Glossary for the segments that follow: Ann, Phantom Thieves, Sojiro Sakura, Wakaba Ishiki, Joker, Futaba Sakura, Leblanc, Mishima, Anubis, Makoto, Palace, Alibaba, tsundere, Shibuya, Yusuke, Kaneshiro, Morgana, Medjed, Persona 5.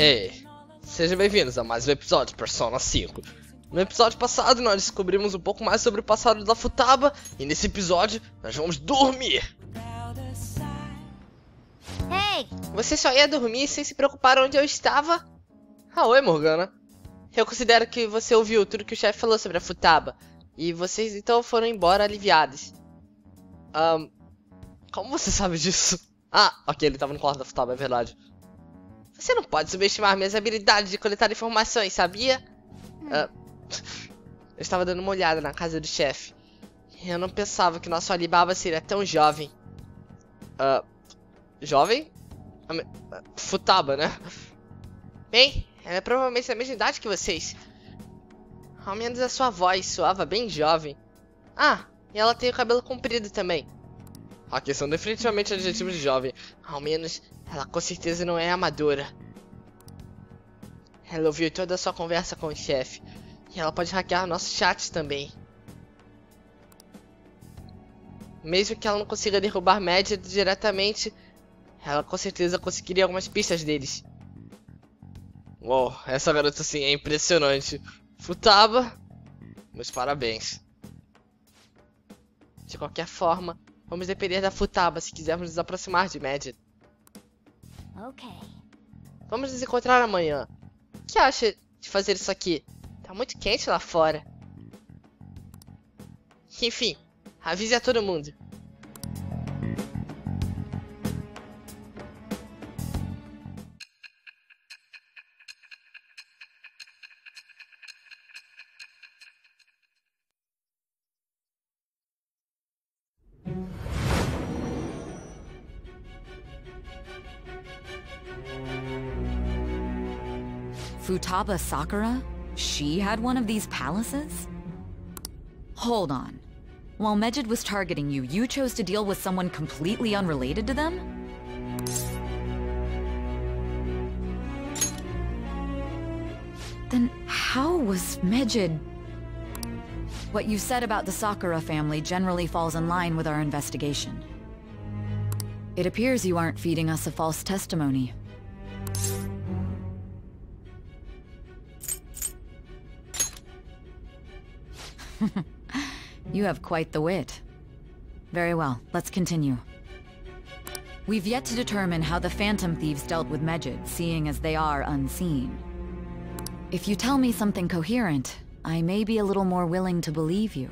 Hey, sejam bem-vindos a mais um episódio de Persona 5. No episódio passado nós descobrimos um pouco mais sobre o passado da Futaba e nesse episódio nós vamos dormir. Hey, você só ia dormir sem se preocupar onde eu estava? Ah, oi Morgana. Eu considero que você ouviu tudo que o chefe falou sobre a Futaba e vocês então foram embora aliviados. Como você sabe disso? Ah, ok, ele tava no quarto da Futaba, é verdade. Você não pode subestimar minhas habilidades de coletar informações, sabia? Eu estava dando uma olhada na casa do chefe. Eu não pensava que nosso Alibaba seria tão jovem. Jovem? Futaba, né? Bem, ela é provavelmente da mesma idade que vocês. Ao menos a sua voz soava bem jovem. Ah, e ela tem o cabelo comprido também. Ok, são definitivamente adjetivos de jovem. Ao menos, ela com certeza não é amadora. Ela ouviu toda a sua conversa com o chefe. E ela pode hackear nossos chats também. Mesmo que ela não consiga derrubar Medjed diretamente, ela com certeza conseguiria algumas pistas deles. Uou, essa garota sim é impressionante. Futaba, meus parabéns. De qualquer forma, vamos depender da Futaba se quisermos nos aproximar de Medjed. Ok. Vamos nos encontrar amanhã. O que acha de fazer isso aqui? Tá muito quente lá fora. Enfim, avise a todo mundo. Futaba Sakura? She had one of these palaces? Hold on. While Medjed was targeting you, you chose to deal with someone completely unrelated to them? Then how was Medjed... What you said about the Sakura family generally falls in line with our investigation. It appears you aren't feeding us a false testimony. You have quite the wit. Very well, let's continue. We've yet to determine how the Phantom Thieves dealt with Medjed, seeing as they are unseen. If you tell me something coherent, I may be a little more willing to believe you.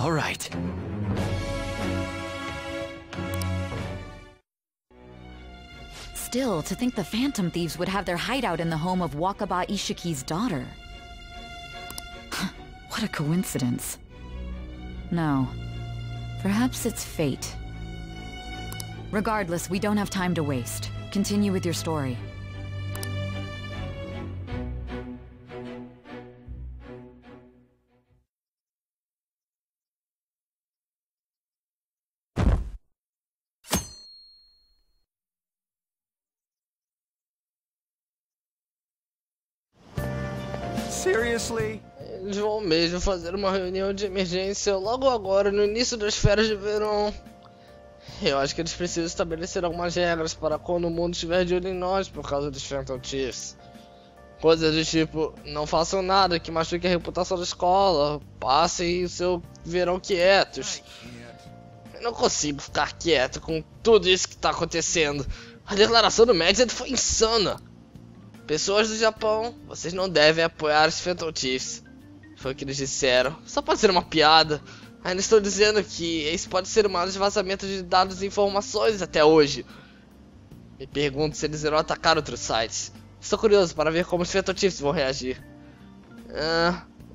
All right. Still, to think the Phantom Thieves would have their hideout in the home of Wakaba Ishiki's daughter. What a coincidence. No. Perhaps it's fate. Regardless, we don't have time to waste. Continue with your story. Seriously? Eles vão mesmo fazer uma reunião de emergência logo agora, no início das férias de verão. Eu acho que eles precisam estabelecer algumas regras para quando o mundo estiver de olho em nós por causa dos Phantom Thieves. Coisas do tipo, não façam nada que machuque a reputação da escola, passem o seu verão quietos. Eu não consigo ficar quieto com tudo isso que está acontecendo. A declaração do Medjed foi insana. Pessoas do Japão, vocês não devem apoiar os Phantom Thieves. Foi o que eles disseram. Só pode ser uma piada. Ainda estou dizendo que isso pode ser um mau vazamento de dados e informações até hoje. Me pergunto se eles irão atacar outros sites. Estou curioso para ver como os Phantom Thieves vão reagir.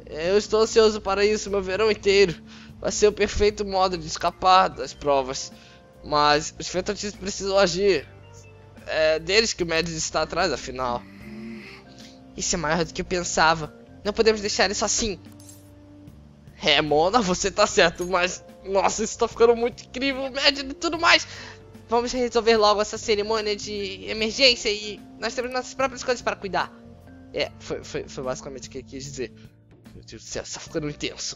Eu estou ansioso para isso meu verão inteiro. Vai ser o perfeito modo de escapar das provas. Mas os Phantom Thieves precisam agir. É deles que o Medjed está atrás, afinal. Isso é maior do que eu pensava. Não podemos deixar isso assim. É, Mona, você tá certo, mas... Nossa, isso tá ficando muito incrível, Medjed e tudo mais. Vamos resolver logo essa cerimônia de emergência e... Nós temos nossas próprias coisas para cuidar. É, foi basicamente o que eu quis dizer. Meu Deus do céu, está ficando intenso.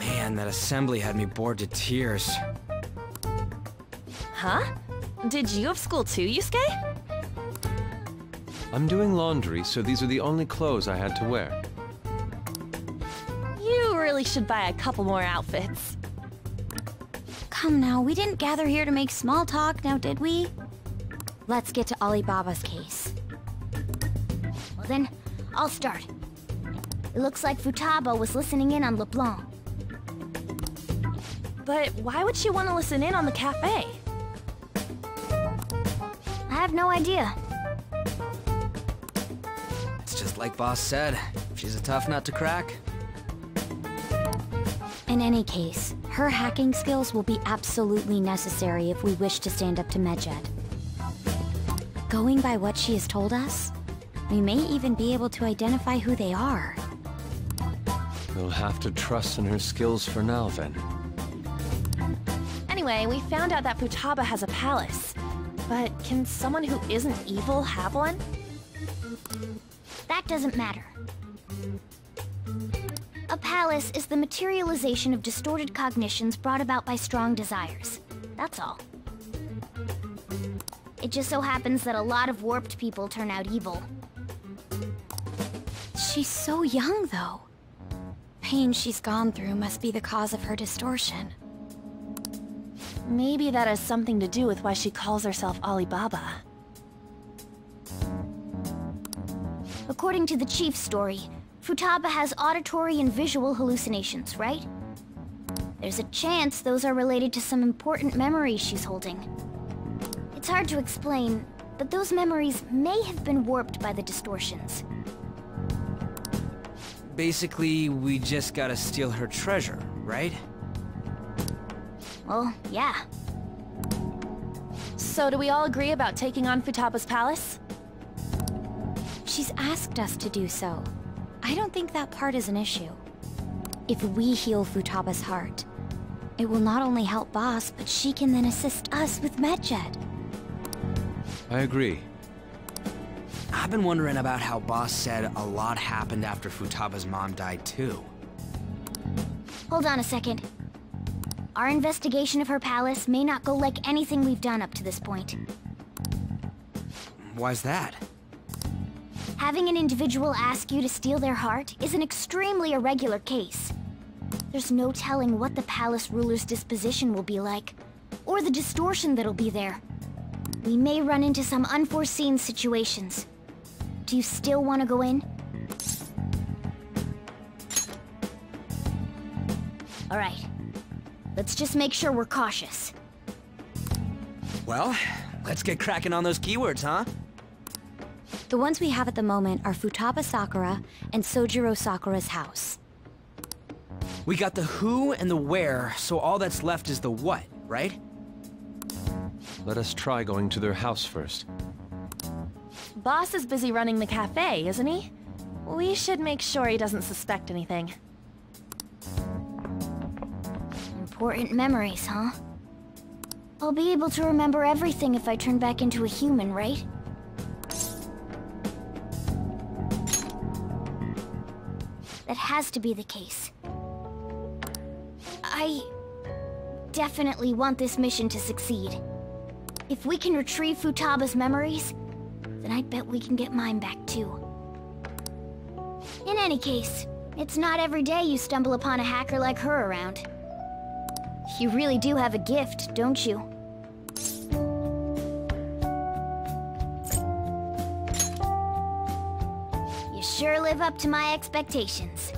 And that assembly had me bored to tears. Huh? Did you have school too, Yusuke? I'm doing laundry, so these are the only clothes I had to wear. You really should buy a couple more outfits. Come now, we didn't gather here to make small talk, now did we? Let's get to Alibaba's case. Well, then, I'll start. It looks like Futaba was listening in on Leblanc. But why would she want to listen in on the cafe? I have no idea. It's just like Boss said, she's a tough nut to crack. In any case, her hacking skills will be absolutely necessary if we wish to stand up to Medjed. Going by what she has told us, we may even be able to identify who they are. We'll have to trust in her skills for now, then. Anyway, we found out that Futaba has a palace, but can someone who isn't evil have one? That doesn't matter. A palace is the materialization of distorted cognitions brought about by strong desires. That's all. It just so happens that a lot of warped people turn out evil. She's so young, though. Pain she's gone through must be the cause of her distortion. Maybe that has something to do with why she calls herself Alibaba. According to the chief's story, Futaba has auditory and visual hallucinations, right? There's a chance those are related to some important memories she's holding. It's hard to explain, but those memories may have been warped by the distortions. Basically, we just gotta steal her treasure, right? Well, yeah. So do we all agree about taking on Futaba's palace? She's asked us to do so. I don't think that part is an issue. If we heal Futaba's heart, it will not only help Boss, but she can then assist us with Medjed. I agree. I've been wondering about how Boss said a lot happened after Futaba's mom died too. Hold on a second. Our investigation of her palace may not go like anything we've done up to this point. Why's that? Having an individual ask you to steal their heart is an extremely irregular case. There's no telling what the palace ruler's disposition will be like, or the distortion that'll be there. We may run into some unforeseen situations. Do you still want to go in? All right. Let's just make sure we're cautious. Well, let's get cracking on those keywords, huh? The ones we have at the moment are Futaba Sakura and Sojiro Sakura's house. We got the who and the where, so all that's left is the what, right? Let us try going to their house first. Boss is busy running the cafe, isn't he? We should make sure he doesn't suspect anything. Important memories, huh? I'll be able to remember everything if I turn back into a human, right? That has to be the case. I definitely want this mission to succeed. If we can retrieve Futaba's memories, then I bet we can get mine back too. In any case, it's not every day you stumble upon a hacker like her around. You really do have a gift, don't you? You sure live up to my expectations.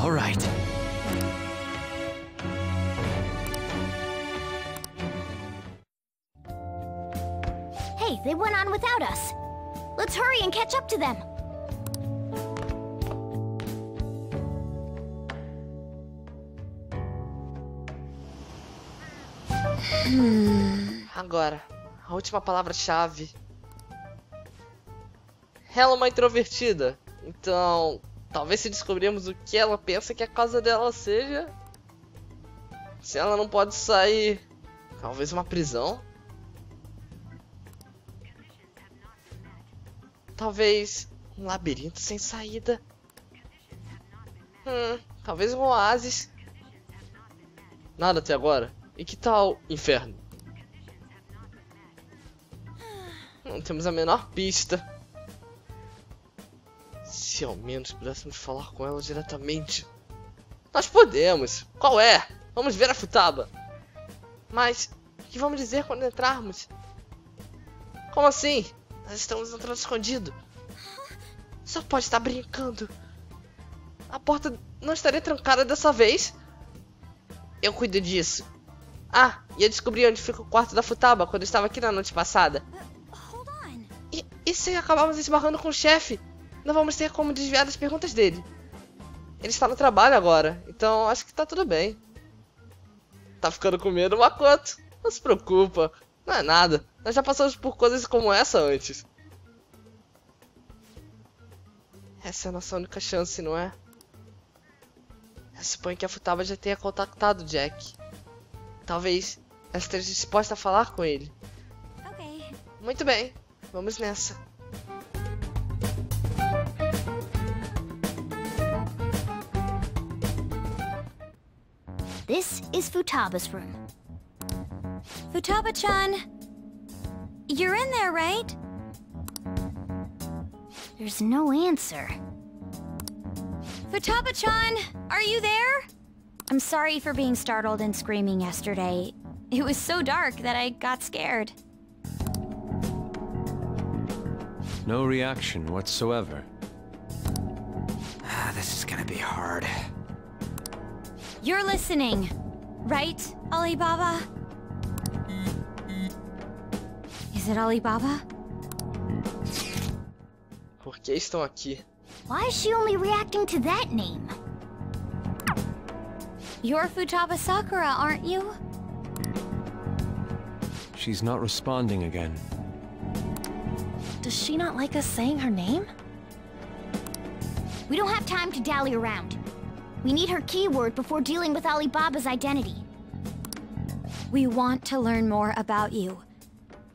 All right. they went on without us. Let's hurry and catch up to them. Agora, a última palavra-chave. Ela é uma introvertida, então talvez se descobrirmos o que ela pensa que a casa dela seja, se ela não pode sair, talvez uma prisão, talvez um labirinto sem saída, talvez um oásis, nada até agora. E que tal inferno? Não temos a menor pista. Se ao menos pudéssemos falar com ela diretamente. Nós podemos. Qual é? Vamos ver a Futaba. Mas o que vamos dizer quando entrarmos? Como assim? Nós estamos entrando escondido. Só pode estar brincando. A porta não estaria trancada dessa vez. Eu cuido disso. Ah, e eu descobri onde fica o quarto da Futaba quando eu estava aqui na noite passada. E se acabarmos esbarrando com o chefe? Não vamos ter como desviar das perguntas dele. Ele está no trabalho agora, então acho que tá tudo bem. Tá ficando com medo, Makoto? Não se preocupa, não é nada. Nós já passamos por coisas como essa antes. Essa é a nossa única chance, não é? Eu suponho que a Futaba já tenha contactado o Jack. Talvez ela esteja disposta a falar com ele. Okay. Muito bem, vamos nessa. This is Futaba's room. Futaba-chan, you're in there, right? There's no answer. Futaba-chan, are you there? I'm sorry for being startled and screaming yesterday. It was so dark that I got scared. No reaction whatsoever. This is gonna be hard. You're listening, right, Alibaba? Is it Alibaba? Por que estão aqui? Why is she only reacting to that name? You're Futaba Sakura, aren't you? She's not responding again. Does she not like us saying her name? We don't have time to dally around. We need her keyword before dealing with Alibaba's identity. We want to learn more about you.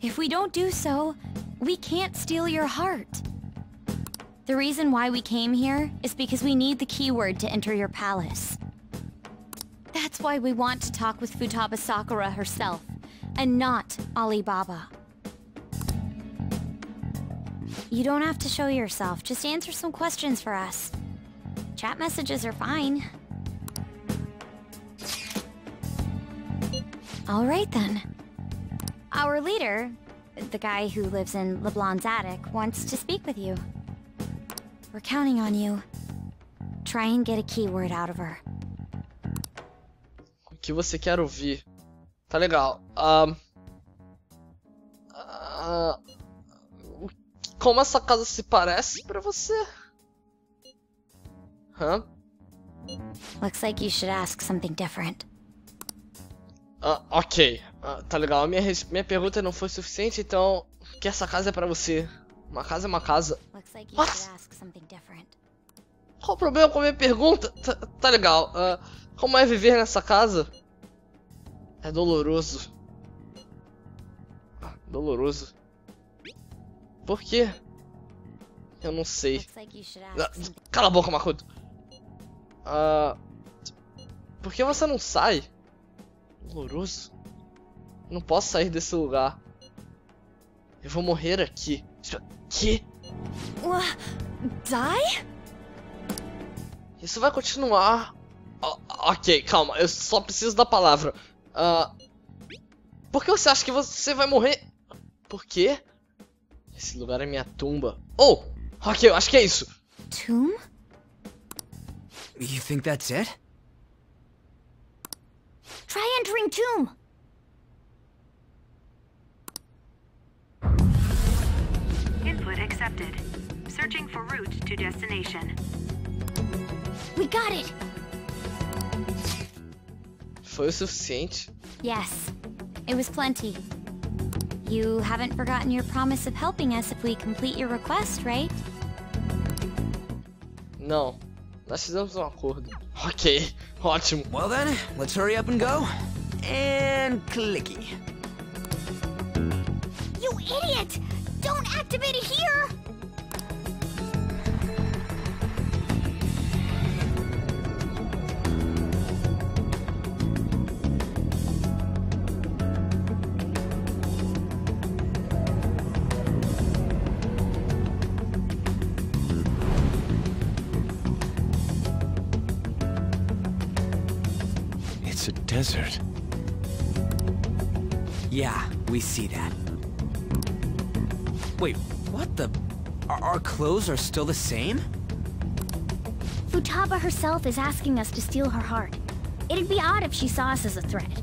If we don't do so, we can't steal your heart. The reason why we came here is because we need the keyword to enter your palace. That's why we want to talk with Futaba Sakura herself, and not Alibaba. You don't have to show yourself, just answer some questions for us. Chat messages are fine. All right then. Our leader, the guy who lives in Leblanc's attic, wants to speak with you. We're counting on you. Try and get a keyword out of her. O que você quer ouvir? Tá legal. Como essa casa se parece pra você? Huh? Looks like you should ask something different. Ok, tá legal. Minha pergunta não foi suficiente, então que essa casa é pra você. Uma casa é uma casa. Like qual o problema com a minha pergunta? Tá legal. Como é viver nessa casa? É doloroso. Doloroso. Por quê? Eu não sei. Like cala a boca, Makoto. Por que você não sai? Doloroso. Não posso sair desse lugar. Eu vou morrer aqui. Que? Die? Isso vai continuar. Ok, calma. Eu só preciso da palavra. Por que você acha que você vai morrer? Por quê? Esse lugar é minha tumba. Oh! Ok, eu acho que é isso. Tomb? You think that's it? Try entering tomb. Input accepted. Searching for route to destination. We got it. Foi o suficiente? Yes, it was plenty. You haven't forgotten your promise of helping us if we complete your request, right? Não. Nós fizemos acordo. Ok, ótimo. Well then, let's hurry up and go. And clicky. You idiot! Don't activate it here. It's a desert. Yeah, we see that. Wait, what the? Our clothes are still the same? Futaba herself is asking us to steal her heart. It'd be odd if she saw us as a threat.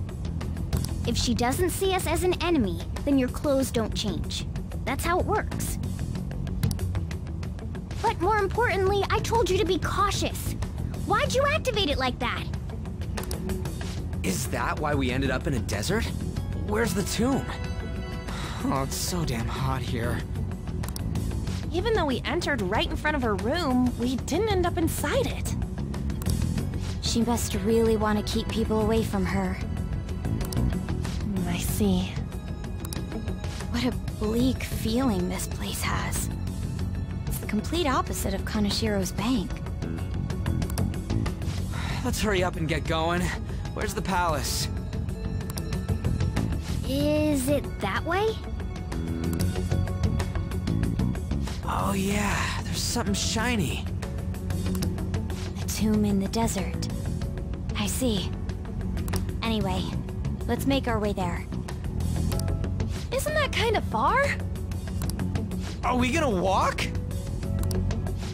If she doesn't see us as an enemy, then your clothes don't change. That's how it works. But more importantly, I told you to be cautious. Why'd you activate it like that? Is that why we ended up in a desert? Where's the tomb? Oh, it's so damn hot here. Even though we entered right in front of her room, we didn't end up inside it. She must really want to keep people away from her. I see. What a bleak feeling this place has. It's the complete opposite of Kaneshiro's bank. Let's hurry up and get going. Where's the palace? Is it that way? Oh yeah, there's something shiny. A tomb in the desert. I see. Anyway, let's make our way there. Isn't that kind of far? Are we gonna walk?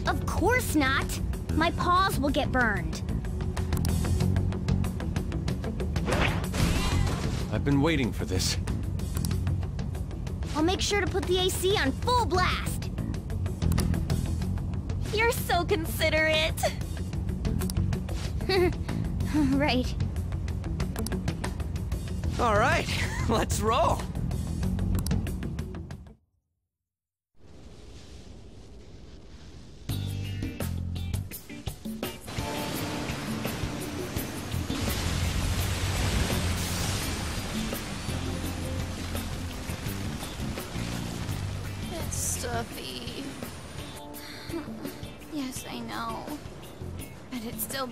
Of course not. My paws will get burned. I've been waiting for this. I'll make sure to put the AC on full blast. You're so considerate. Right. All right, let's roll.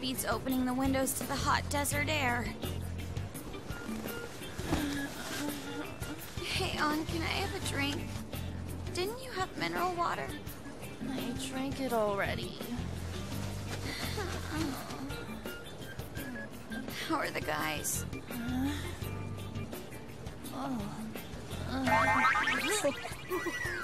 Beats opening the windows to the hot desert air. Hey, Ann, can I have a drink? Didn't you have mineral water? I drank it already. How are the guys? Take this!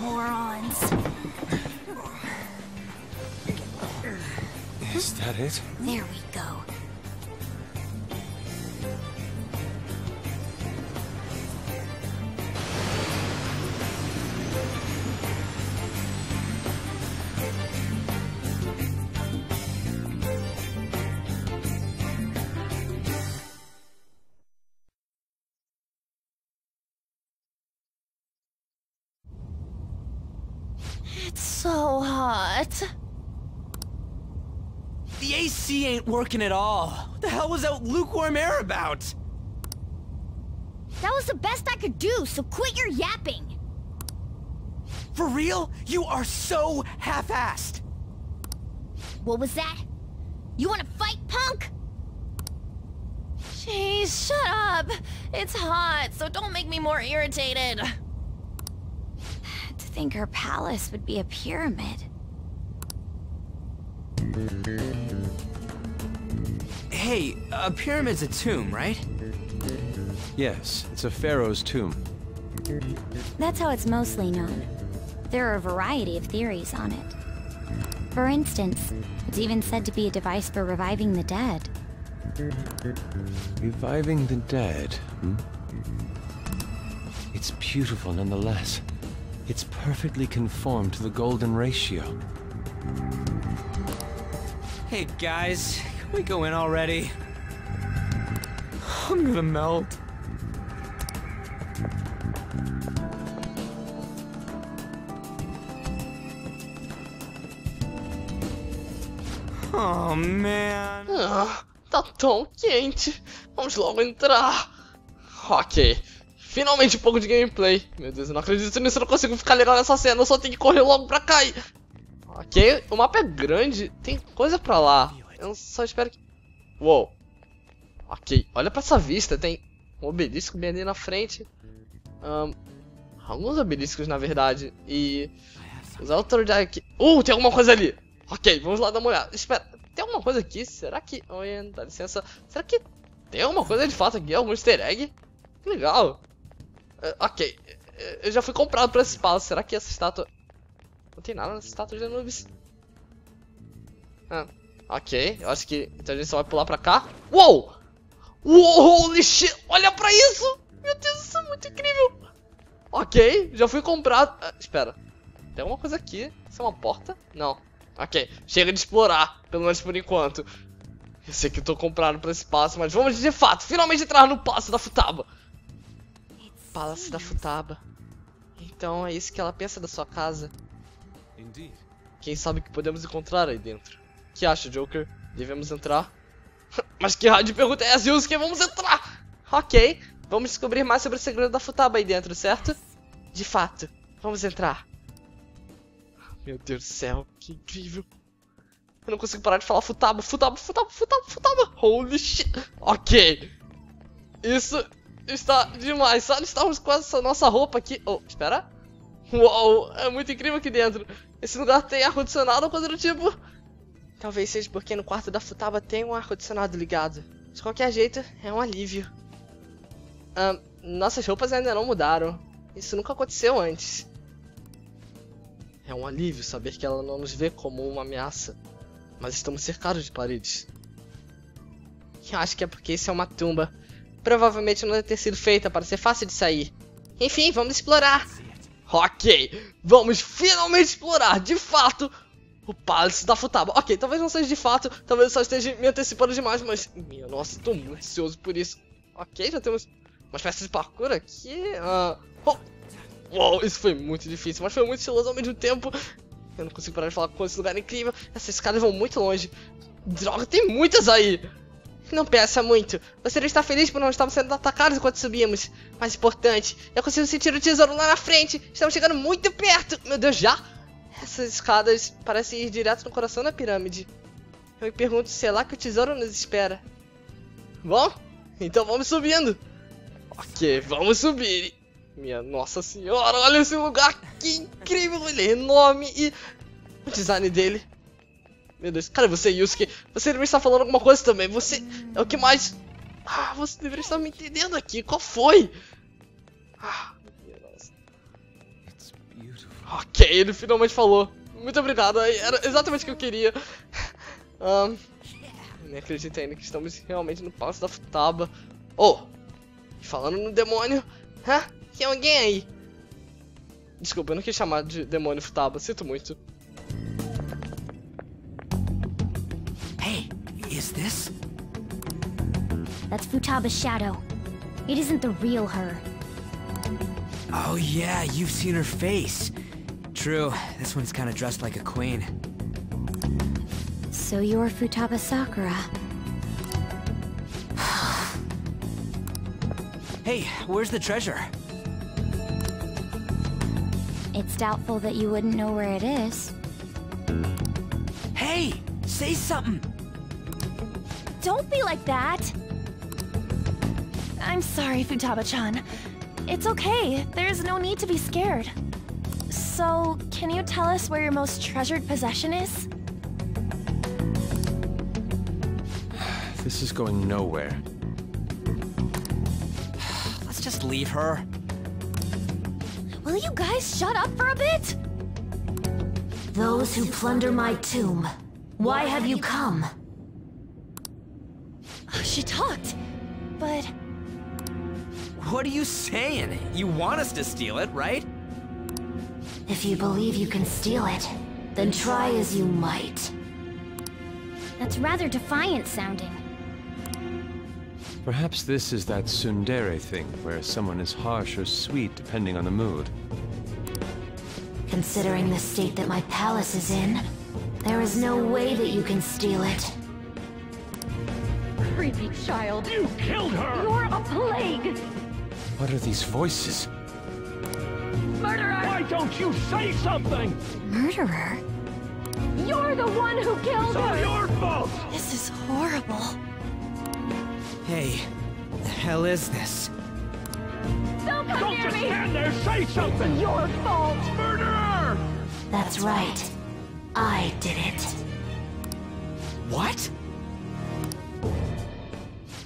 Morons. Is that it? There we go. So hot. The AC ain't working at all. What the hell was that lukewarm air about? That was the best I could do, so quit your yapping. For real? You are so half-assed. What was that? You want to fight, punk? Jeez, shut up. It's hot, so don't make me more irritated. I think her palace would be a pyramid. Hey, a pyramid's a tomb, right? Yes, it's a pharaoh's tomb. That's how it's mostly known. There are a variety of theories on it. For instance, it's even said to be a device for reviving the dead. Reviving the dead? Hmm? It's beautiful nonetheless. It's perfectly conformed to the golden ratio. Hey guys, can we go in already? I'm gonna melt. Oh, man. Ah, tá tão quente. Vamos logo entrar. Ok. Finalmente um pouco de gameplay. Meu Deus, eu não acredito nisso. Eu não consigo ficar legal nessa cena. Eu só tenho que correr logo pra cá. Ok. O mapa é grande. Tem coisa pra lá. Eu só espero que... Uou. Ok. Olha pra essa vista. Tem um obelisco bem ali na frente. Alguns obeliscos, na verdade. E... os outros aqui... tem alguma coisa ali. Ok, vamos lá dar uma olhada. Espera, tem alguma coisa aqui? Será que... Oi, dá licença. Será que tem alguma coisa de fato aqui? Algum easter egg? Que legal. Ok, eu já fui comprado pra esse espaço. Será que essa estátua... Não tem nada nessa estátua de Anubis. Ok, eu acho que então a gente só vai pular pra cá. Uou! Uou, holy shit! Olha pra isso! Meu Deus, isso é muito incrível. Ok, já fui comprado. Espera, tem alguma coisa aqui. Isso é uma porta? Não. Ok, chega de explorar, pelo menos por enquanto. Eu sei que eu tô comprado pra esse passo, mas vamos de fato, finalmente entrar no Palácio da Futaba. Palácio da Futaba. Então é isso que ela pensa da sua casa. Quem sabe o que podemos encontrar aí dentro? O que acha, Joker? Devemos entrar? Mas que raio de pergunta é essa, Yusuke? Vamos entrar! Ok, vamos descobrir mais sobre o segredo da Futaba aí dentro, certo? De fato, vamos entrar. Meu Deus do céu, que incrível. Eu não consigo parar de falar Futaba, Futaba, Futaba, Futaba, Futaba. Holy shit. Ok. Isso está demais. Só estamos com essa nossa roupa aqui. Oh, espera. Uou, é muito incrível aqui dentro. Esse lugar tem ar-condicionado ou coisa do tipo? Talvez seja porque no quarto da Futaba tem um ar-condicionado ligado. De qualquer jeito, é um alívio. Nossas roupas ainda não mudaram. Isso nunca aconteceu antes. É um alívio saber que ela não nos vê como uma ameaça, mas estamos cercados de paredes. Eu acho que é porque isso é uma tumba. Provavelmente não deve ter sido feita para ser fácil de sair. Enfim, vamos explorar. Ok, vamos finalmente explorar, de fato, o Palácio da Futaba. Ok, talvez não seja de fato, talvez eu só esteja me antecipando demais, mas... Minha nossa, estou muito ansioso por isso. Ok, já temos uma espécie de parkour aqui. Uou, isso foi muito difícil, mas foi muito estiloso ao mesmo tempo. Eu não consigo parar de falar com esse lugar incrível. Essas escadas vão muito longe. Droga, tem muitas aí. Não peça muito. Você está feliz por não estarmos sendo atacados enquanto subimos. Mais importante, eu consigo sentir o tesouro lá na frente. Estamos chegando muito perto. Meu Deus, já? Essas escadas parecem ir direto no coração da pirâmide. Eu me pergunto se é lá que o tesouro nos espera. Bom, então vamos subindo. Ok, vamos subir. Minha nossa senhora, olha esse lugar, que incrível, ele é enorme e o design dele. Meu Deus, cara, você, Yusuke, você deveria estar falando alguma coisa também, você é o que mais... Ah, você deveria estar me entendendo aqui, qual foi? Ah, minha nossa. Ok, ele finalmente falou, muito obrigado, era exatamente o que eu queria. Nem acredito ainda que estamos realmente no Palácio da Futaba. Oh, falando no demônio... Hã? Tem alguém aí? Desculpa, eu não quis chamar de demônio Futaba, sinto muito. Hey, is this? That's Futaba's shadow. It isn't the real her. Oh yeah, you've seen her face. True, this one's kind of dressed like a queen. So you're Futaba Sakura. Hey, where's the treasure? It's doubtful that you wouldn't know where it is. Hey, say something! Don't be like that! I'm sorry, Futaba-chan. It's okay, there's no need to be scared. So, can you tell us where your most treasured possession is? This is going nowhere. Just leave her. Will you guys shut up for a bit? Those who plunder my tomb, why have you come? She talked, but... What are you saying? You want us to steal it, right? If you believe you can steal it, then try as you might. That's rather defiant sounding. Perhaps this is that tsundere thing, where someone is harsh or sweet depending on the mood. Considering the state that my palace is in, there is no way that you can steal it. Creepy child. You killed her! You're a plague! What are these voices? Murderer! Why don't you say something? Murderer? You're the one who killed her! It's all your fault! This is horrible. Hey, the hell is this? Don't just stand there, say something! Your fault! Murderer! That's right. I did it. What?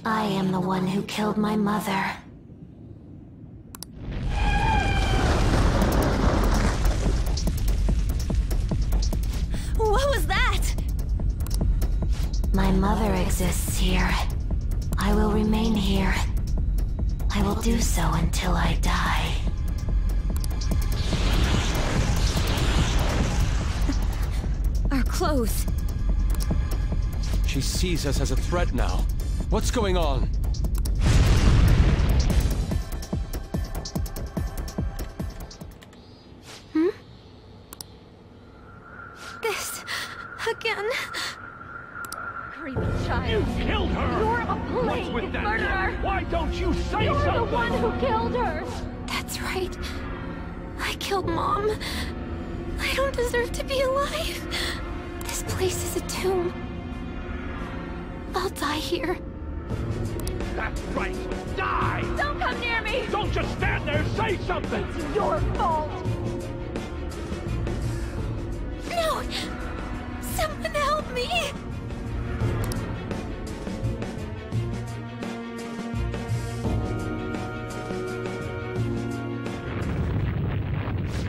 I am the one who killed my mother. What was that? My mother exists here. I will remain here. I will do so until I die. Our clothes. She sees us as a threat now. What's going on? Hmm? This... again... Creepy child. You killed her! You're a plague, murderer! Why don't you say something? You're the one who killed her! That's right. I killed Mom. I don't deserve to be alive. This place is a tomb. I'll die here. That's right! Die! Don't come near me! Don't just stand there! Say something! It's your fault! No! Someone help me!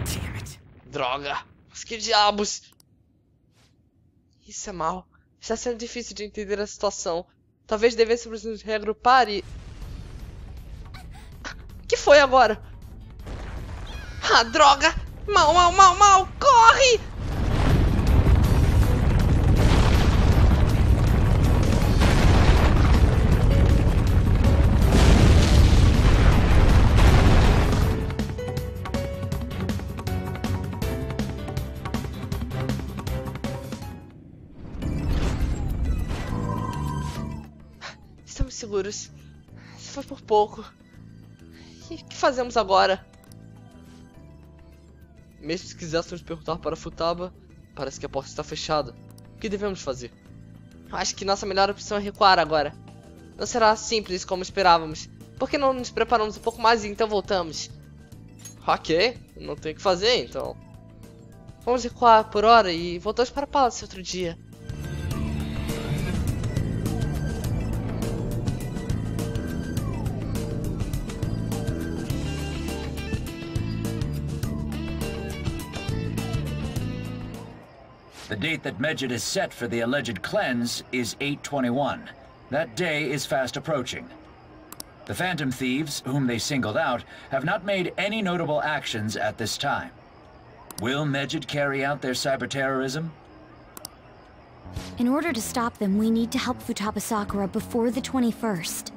Damn it. Droga! Mas que diabos! Isso é mal. Está sendo difícil de entender a situação. Talvez devêssemos nos reagrupar e... O que foi agora? Ah, droga! Mal! Corre! Seguros. Isso foi por pouco. E o que fazemos agora? Mesmo se quiséssemos perguntar para Futaba, parece que a porta está fechada. O que devemos fazer? Acho que nossa melhor opção é recuar agora. Não será simples como esperávamos. Por que não nos preparamos um pouco mais e então voltamos? Ok, não tem o que fazer então. Vamos recuar por hora e voltamos para o palácio outro dia. The date that Medjed has set for the alleged cleanse is 8/21. That day is fast approaching. The Phantom Thieves, whom they singled out, have not made any notable actions at this time. Will Medjed carry out their cyber-terrorism? In order to stop them, we need to help Futaba Sakura before the 21st.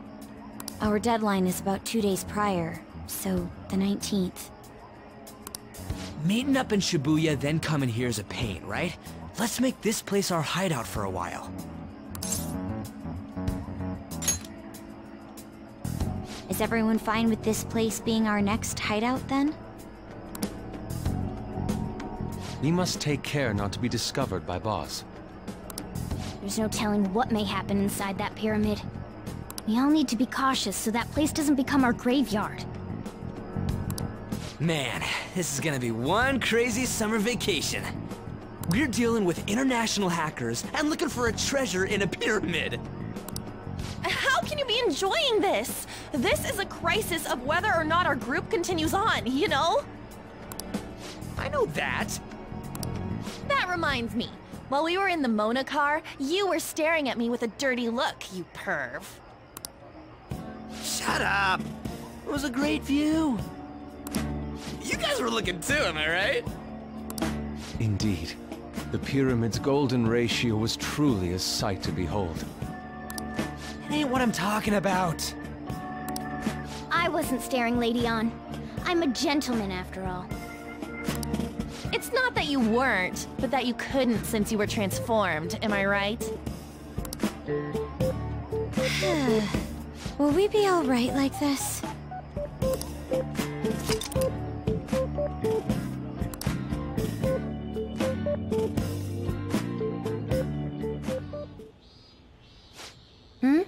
Our deadline is about 2 days prior, so the 19th. Meeting up in Shibuya, then coming here is a pain, right? Let's make this place our hideout for a while. Is everyone fine with this place being our next hideout, then? We must take care not to be discovered by boss. There's no telling what may happen inside that pyramid. We all need to be cautious so that place doesn't become our graveyard. Man, this is gonna be one crazy summer vacation. We're dealing with international hackers and looking for a treasure in a pyramid. How can you be enjoying this? This is a crisis of whether or not our group continues on, you know? I know that. That that reminds me. While we were in the Mona car, you were staring at me with a dirty look, you perv. Shut up! It was a great view. You guys were looking too, am I right? Indeed. The pyramid's golden ratio was truly a sight to behold. It ain't what I'm talking about. I wasn't staring, Lady Ann. I'm a gentleman after all. It's not that you weren't, but that you couldn't since you were transformed, am I right? Will we be all right like this? Hmm?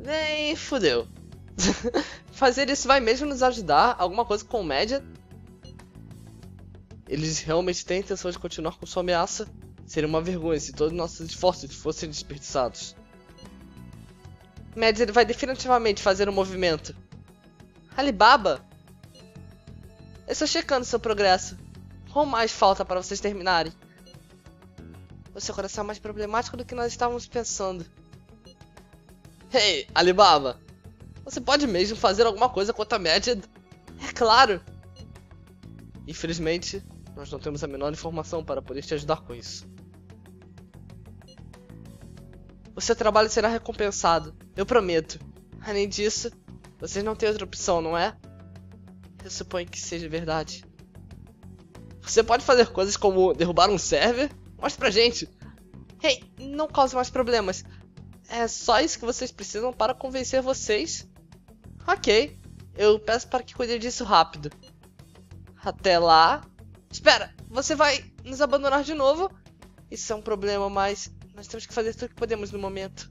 Vem, fudeu. Fazer isso vai mesmo nos ajudar? Alguma coisa com Medjed? Eles realmente têm a intenção de continuar com sua ameaça? Seria uma vergonha se todos nossos esforços fossem desperdiçados. Medjed vai definitivamente fazer um movimento. Alibaba? Eu estou checando seu progresso. Qual mais falta para vocês terminarem? O seu coração é mais problemático do que nós estávamos pensando. Hey, Alibaba! Você pode mesmo fazer alguma coisa contra a Medjed? É claro! Infelizmente, nós não temos a menor informação para poder te ajudar com isso. O seu trabalho será recompensado, eu prometo. Além disso, vocês não têm outra opção, não é? Eu suponho que seja verdade. Você pode fazer coisas como derrubar um server? Mostra pra gente! Hey, não cause mais problemas. É só isso que vocês precisam para convencer vocês? Ok, eu peço para que cuide disso rápido. Até lá... Espera, você vai nos abandonar de novo? Isso é um problema, mas... nós temos que fazer tudo o que podemos no momento.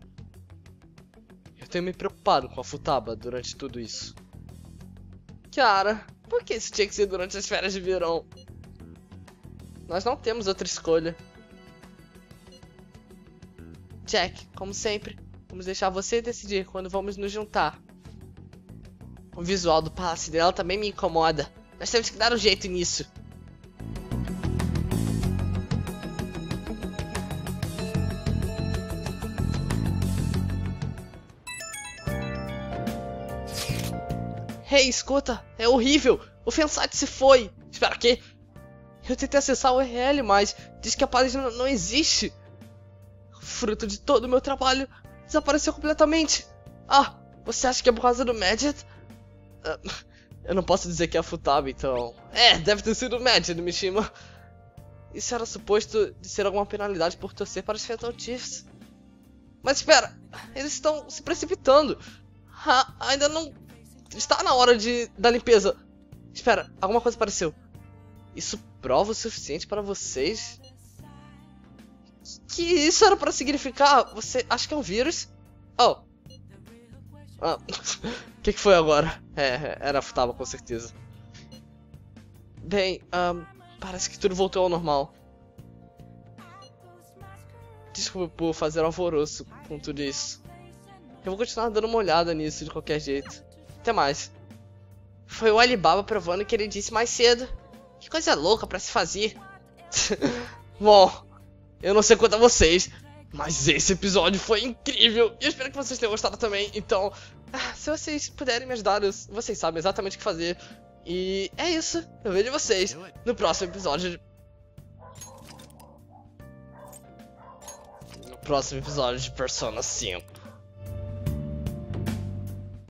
Eu tenho me preocupado com a Futaba durante tudo isso. Cara, por que isso tinha que ser durante as férias de verão? Nós não temos outra escolha. Jack, como sempre, vamos deixar você decidir quando vamos nos juntar. O visual do passe dela também me incomoda. Nós temos que dar um jeito nisso. Ei, escuta, é horrível, o Fensat se foi. Espera, o quê? Eu tentei acessar o URL, mas diz que a página não existe. Fruto de todo o meu trabalho, desapareceu completamente. Ah, você acha que é por causa do Medjed? Eu não posso dizer que é a Futaba, então... É, deve ter sido o Medjed, Mishima. Isso era suposto de ser alguma penalidade por torcer para os Phantom Thieves. Mas espera, eles estão se precipitando. Ainda não... Está na hora da limpeza. Espera, alguma coisa apareceu. Isso prova o suficiente para vocês? Que isso era para significar? Você acha que é um vírus? Oh. Ah. O que foi agora? É, era a Futaba, com certeza. Bem, parece que tudo voltou ao normal. Desculpa por fazer alvoroço com tudo isso. Eu vou continuar dando uma olhada nisso de qualquer jeito. Até mais. Foi o Alibaba provando que ele disse mais cedo. Que coisa louca pra se fazer. Bom, eu não sei quanto a vocês, mas esse episódio foi incrível. E eu espero que vocês tenham gostado também. Então, se vocês puderem me ajudar, vocês sabem exatamente o que fazer. E é isso. Eu vejo vocês no próximo episódio. No próximo episódio de Persona 5.